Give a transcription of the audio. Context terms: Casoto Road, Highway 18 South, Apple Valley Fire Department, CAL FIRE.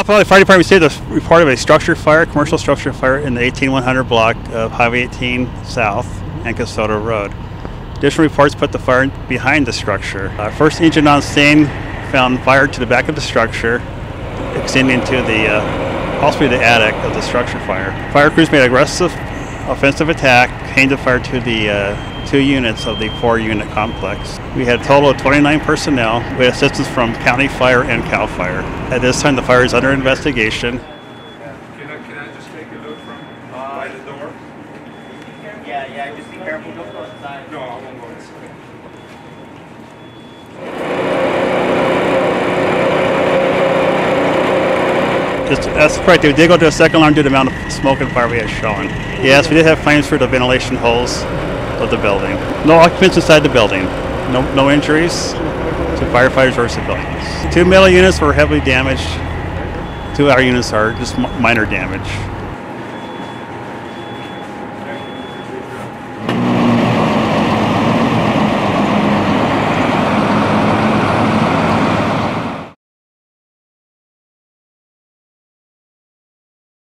Apple Valley Fire Department, we were part of a structure fire, commercial structure fire in the 18100 block of Highway 18 South and Casoto Road. Additional reports put the fire behind the structure. Our first engine on scene found fire to the back of the structure, extending to the possibly the attic of the structure fire. Fire crews made aggressive offensive attack, aimed the fire to the two units of the four-unit complex. We had a total of 29 personnel with assistance from County Fire and CAL FIRE. At this time, the fire is under investigation. Can I just take a look from by the door? Yeah, just be careful. Don't go inside. No, I won't go inside. That's correct. We did go to a second alarm due to the amount of smoke and fire we had shown. Yes, we did have flames through the ventilation holes of the building. No occupants inside the building. No injuries to firefighters or civilians. Two metal units were heavily damaged. Two outer units are just minor damage.